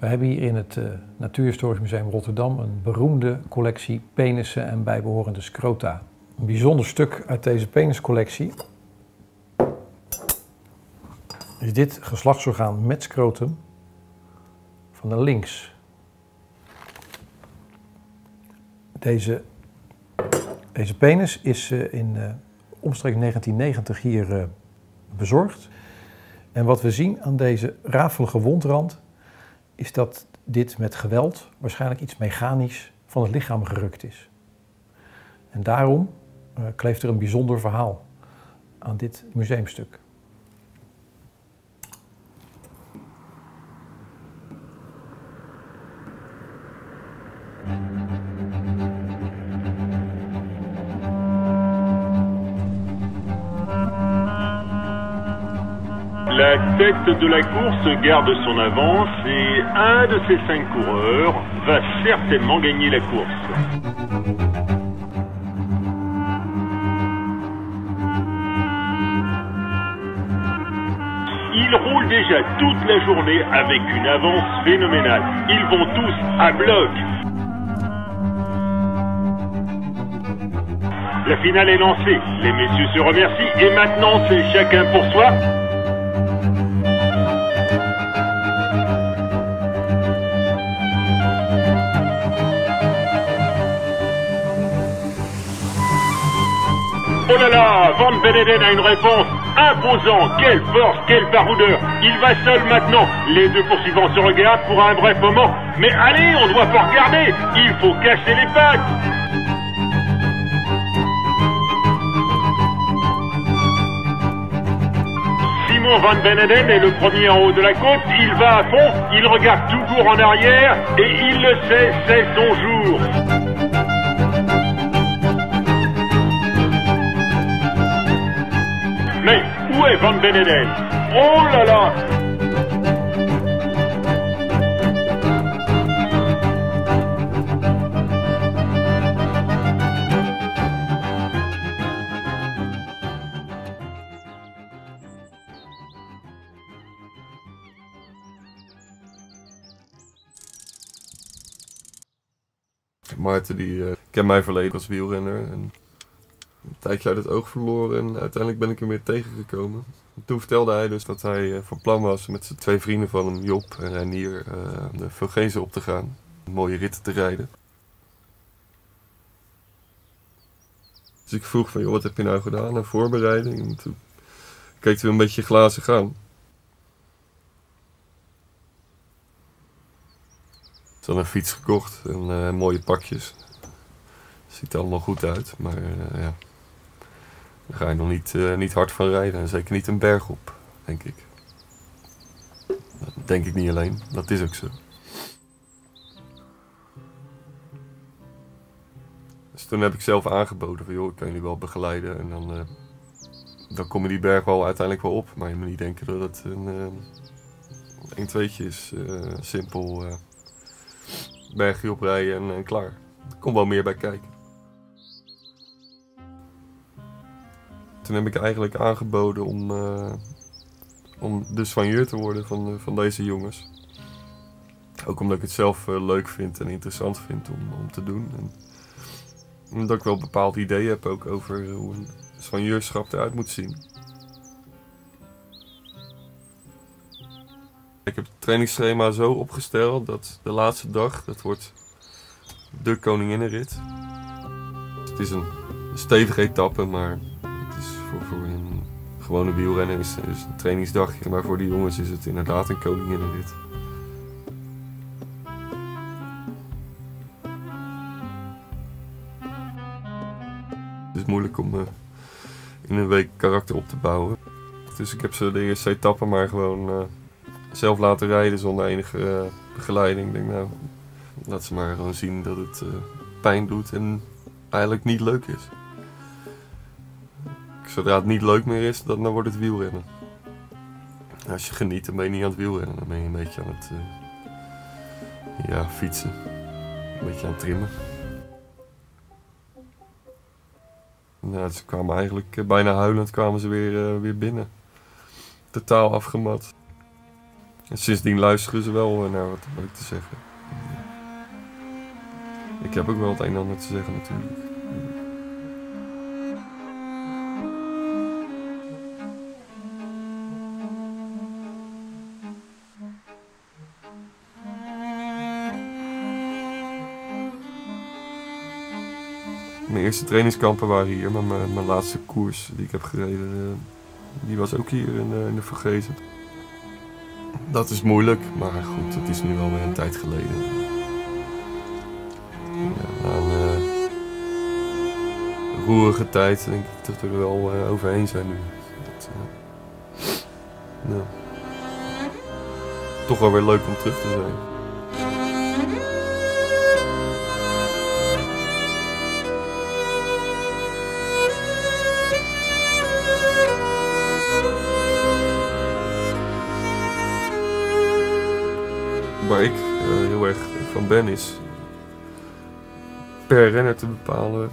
We hebben hier in het Natuurhistorisch Museum Rotterdam een beroemde collectie penissen en bijbehorende scrota. Een bijzonder stuk uit deze peniscollectie is dit geslachtsorgaan met scrotum van de links. Deze penis is in omstreeks 1990 hier bezorgd. En wat we zien aan deze rafelige wondrand is dat dit met geweld waarschijnlijk iets mechanisch van het lichaam gerukt is. En daarom kleeft er een bijzonder verhaal aan dit museumstuk. La tête de la course garde son avance et un de ces 5 coureurs va certainement gagner la course. Ils roulent déjà toute la journée avec une avance phénoménale. Ils vont tous à bloc. La finale est lancée. Les messieurs se remercient et maintenant c'est chacun pour soi. Oh là là, Van Beneden a une réponse imposante. Quelle force, quelle baroudeur. Il va seul maintenant. Les deux poursuivants se regardent pour un bref moment. Mais allez, on doit pas regarder. Il faut casser les pattes. Simon van Beneden est le premier en haut de la côte. Il va à fond, il regarde tout court en arrière et il le sait, c'est son jour. Mais où est Van Beneden? Oh là là! Maarten die kent mijn verleden als wielrenner. En... een tijdje uit het oog verloren en uiteindelijk ben ik hem weer tegengekomen. En toen vertelde hij dus dat hij van plan was met zijn 2 vrienden van hem, Job en Reinier, de Vogezen op te gaan. Een mooie ritten te rijden. Dus ik vroeg van, joh, wat heb je nou gedaan aan voorbereiding? En toen keek hij een beetje glazig aan. Ik had een fiets gekocht en mooie pakjes. Ziet er allemaal goed uit, maar ja. Daar ga je nog niet hard van rijden en zeker niet een berg op, denk ik. Dat denk ik niet alleen, dat is ook zo. Dus toen heb ik zelf aangeboden van joh, ik kan jullie wel begeleiden en dan kom je die berg wel uiteindelijk wel op. Maar je moet niet denken dat het een tweetje is, simpel bergje oprijden en klaar. Er komt wel meer bij kijken. Toen heb ik eigenlijk aangeboden om de soigneur te worden van deze jongens. Ook omdat ik het zelf leuk vind en interessant vind om te doen. En omdat ik wel een bepaald idee heb ook over hoe een soigneurschap eruit moet zien. Ik heb het trainingsschema zo opgesteld dat de laatste dag, dat wordt de koninginnenrit. Het is een stevige etappe, maar het is voor een gewone wielrenner is een trainingsdagje. Maar voor die jongens is het inderdaad een koninginnenrit. Het is moeilijk om in een week karakter op te bouwen. Dus ik heb ze de eerste etappe maar gewoon zelf laten rijden zonder enige begeleiding. Ik denk, nou, laat ze maar gewoon zien dat het pijn doet en eigenlijk niet leuk is. Zodra het niet leuk meer is, dan wordt het wielrennen. Als je geniet, dan ben je niet aan het wielrennen. Dan ben je een beetje aan het fietsen. Een beetje aan het trimmen. Nou, ze kwamen eigenlijk bijna huilend kwamen ze weer binnen. Totaal afgemat. En sindsdien luisteren ze wel naar wat ik te zeggen. Ik heb ook wel het een en ander te zeggen natuurlijk. Mijn eerste trainingskampen waren hier, maar mijn laatste koers die ik heb gereden, die was ook hier in de Vogezen. Dat is moeilijk, maar goed, het is nu alweer een tijd geleden. Ja, na een roerige tijd denk ik dat we er wel overheen zijn nu. Dat, nou. Toch wel weer leuk om terug te zijn. Waar ik heel erg van ben is per renner te bepalen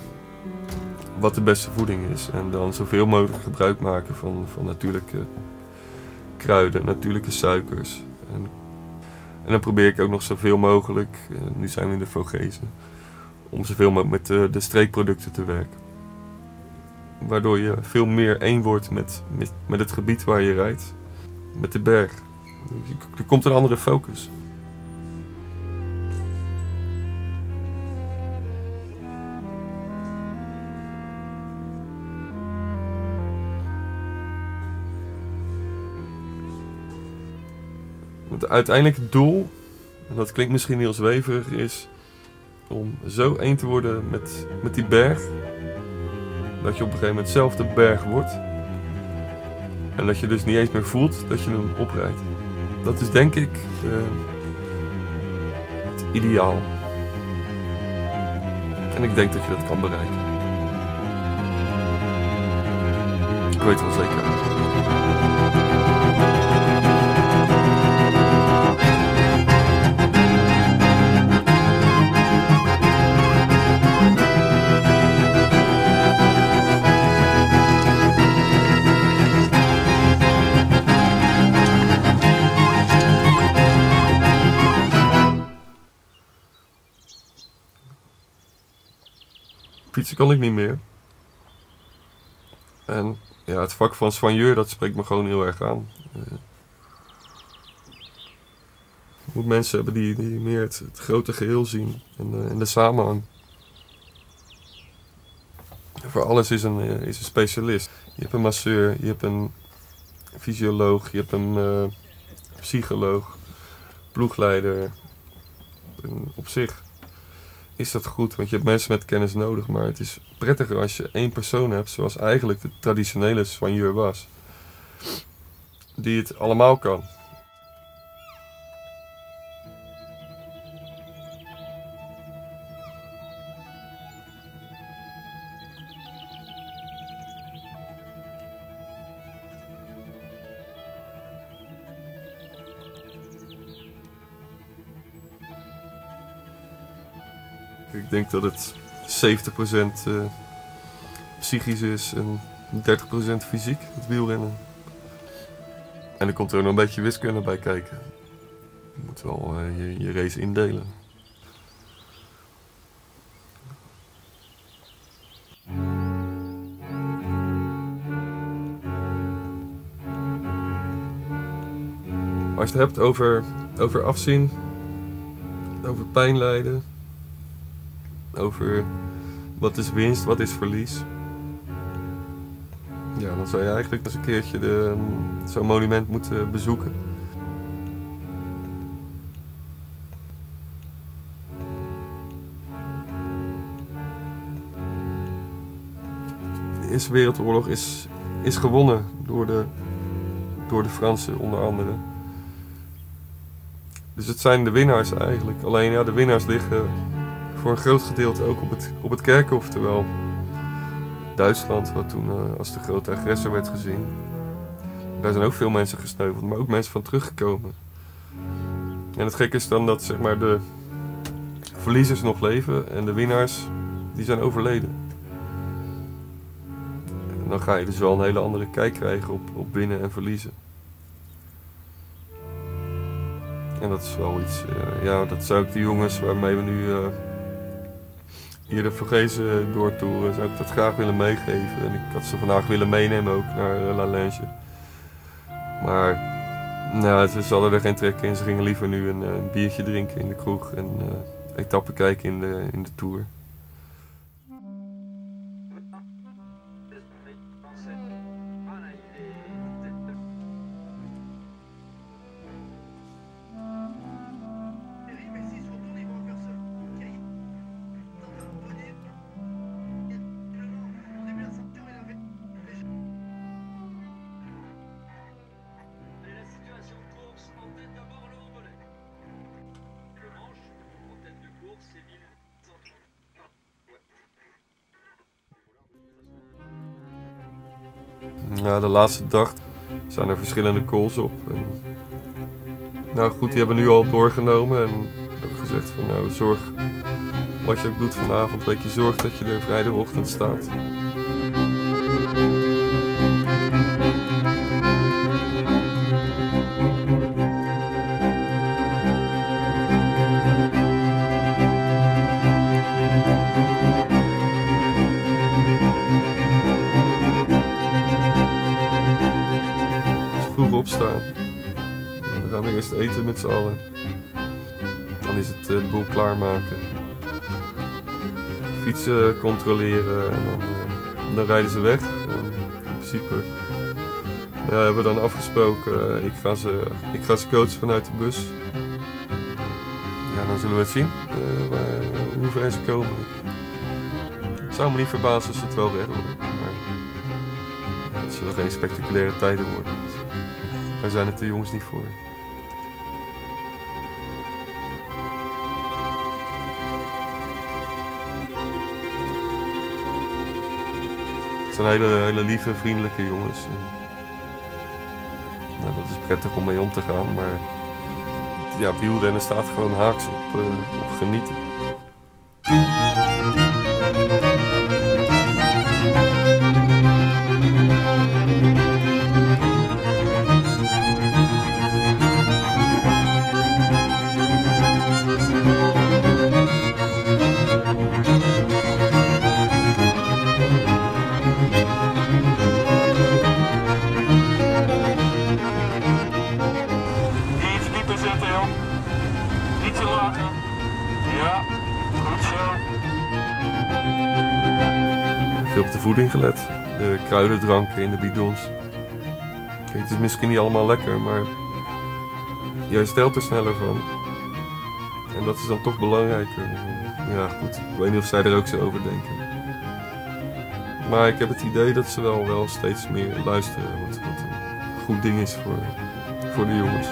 wat de beste voeding is. En dan zoveel mogelijk gebruik maken van natuurlijke kruiden, natuurlijke suikers. En dan probeer ik ook nog zoveel mogelijk, nu zijn we in de Vogezen, om zoveel mogelijk met de streekproducten te werken. Waardoor je veel meer één wordt met het gebied waar je rijdt, met de berg. Er komt een andere focus. Het uiteindelijke doel, en dat klinkt misschien heel zweverig, is om zo één te worden met die berg. Dat je op een gegeven moment zelf de berg wordt. En dat je dus niet eens meer voelt dat je hem oprijdt. Dat is denk ik het ideaal. En ik denk dat je dat kan bereiken. Ik weet het wel zeker. Fietsen kan ik niet meer. En ja, het vak van soigneur, dat spreekt me gewoon heel erg aan. Je moet mensen hebben die meer het grote geheel zien en de samenhang. Voor alles is een specialist. Je hebt een masseur, je hebt een fysioloog, je hebt een psycholoog, ploegleider. En op zich is dat goed, want je hebt mensen met kennis nodig, maar het is prettiger als je één persoon hebt, zoals eigenlijk de traditionele soigneur was, die het allemaal kan. Ik denk dat het 70% psychisch is en 30% fysiek, het wielrennen. En er komt er ook nog een beetje wiskunde bij kijken. Je moet wel je race indelen. Als je het hebt over afzien, over pijn lijden, over wat is winst, wat is verlies. Ja, dan zou je eigenlijk eens een keertje zo'n monument moeten bezoeken. De Eerste Wereldoorlog is gewonnen door de Fransen onder andere. Dus het zijn de winnaars eigenlijk. Alleen ja, de winnaars liggen voor een groot gedeelte ook op het kerkhof, terwijl Duitsland, wat toen als de grote agressor werd gezien, daar zijn ook veel mensen gesneuveld, maar ook mensen van teruggekomen. En het gekke is dan dat, zeg maar, de verliezers nog leven en de winnaars die zijn overleden. En dan ga je dus wel een hele andere kijk krijgen op winnen en verliezen. En dat is wel iets, ja, dat zijn ook de jongens waarmee we nu hier de Vogezen doortoeren. Zou ik dat graag willen meegeven en ik had ze vandaag willen meenemen ook naar La Lange. Maar nou, ze hadden er geen trek in, ze gingen liever nu een biertje drinken in de kroeg en etappen kijken in de Tour. Ja, de laatste dag zijn er verschillende calls op. En, nou goed, die hebben we nu al doorgenomen en ook gezegd van nou zorg, wat je ook doet vanavond, weet je, zorg dat je er vrijdagochtend staat. Opstaan. We gaan eerst eten met z'n allen. Dan is het de boel klaarmaken. Fietsen controleren en dan rijden ze weg. En in principe hebben we dan afgesproken. Ik ga ze coachen vanuit de bus. Ja, dan zullen we het zien hoe ver ze komen. Het zou me niet verbazen als ze het wel redden. Maar ja, het zullen geen spectaculaire tijden worden. Daar zijn het de jongens niet voor. Het zijn hele lieve, vriendelijke jongens. Nou, dat is prettig om mee om te gaan, maar ja, wielrennen staat gewoon haaks op genieten. Op de voeding gelet, de kruidendranken in de bidons. Kijk, het is misschien niet allemaal lekker, maar je herstelt er sneller van. En dat is dan toch belangrijker. Ja goed, ik weet niet of zij er ook zo over denken. Maar ik heb het idee dat ze wel steeds meer luisteren, wat een goed ding is voor de jongens.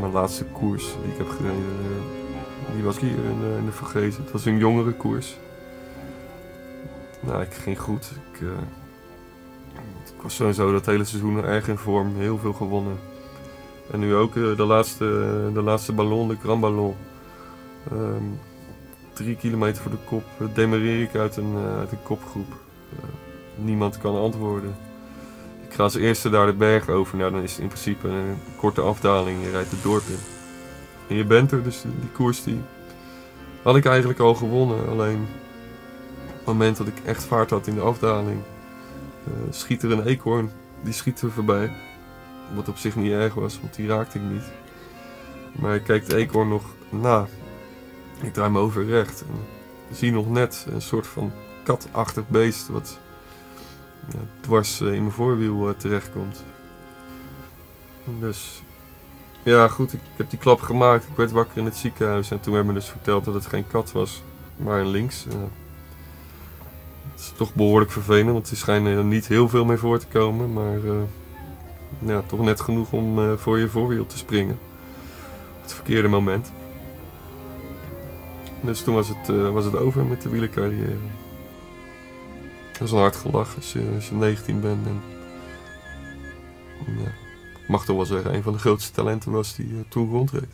Mijn laatste koers die ik heb gereden, die was hier in de Vogezen. Het was een jongere koers. Nou, ik ging goed. Ik was sowieso dat hele seizoen erg in vorm, heel veel gewonnen. En nu ook de laatste ballon, de Grand Ballon. 3 kilometer voor de kop demereer ik uit een kopgroep. Niemand kan antwoorden. Ik ga als eerste daar de berg over. Nou, dan is het in principe een korte afdaling. Je rijdt het dorp in. En je bent er, dus die koers die had ik eigenlijk al gewonnen. Alleen op het moment dat ik echt vaart had in de afdaling, schiet er een eekhoorn. Die schiet er voorbij. Wat op zich niet erg was, want die raakte ik niet. Maar ik kijk de eekhoorn nog na. Ik draai me over recht. En ik zie nog net een soort van katachtig beest wat ja, dwars in mijn voorwiel terechtkomt. Dus ja goed, ik heb die klap gemaakt. Ik werd wakker in het ziekenhuis en toen werd me dus verteld dat het geen kat was, maar een links. Het is toch behoorlijk vervelend, want die schijnen er niet heel veel mee voor te komen. Maar ja, toch net genoeg om voor je voorwiel te springen. Op het verkeerde moment. Dus toen was het over met de wielercarrière. Dat is een hard gelach als je 19 bent. En, ja, ik mag toch wel zeggen, een van de grootste talenten was die toen rondreed.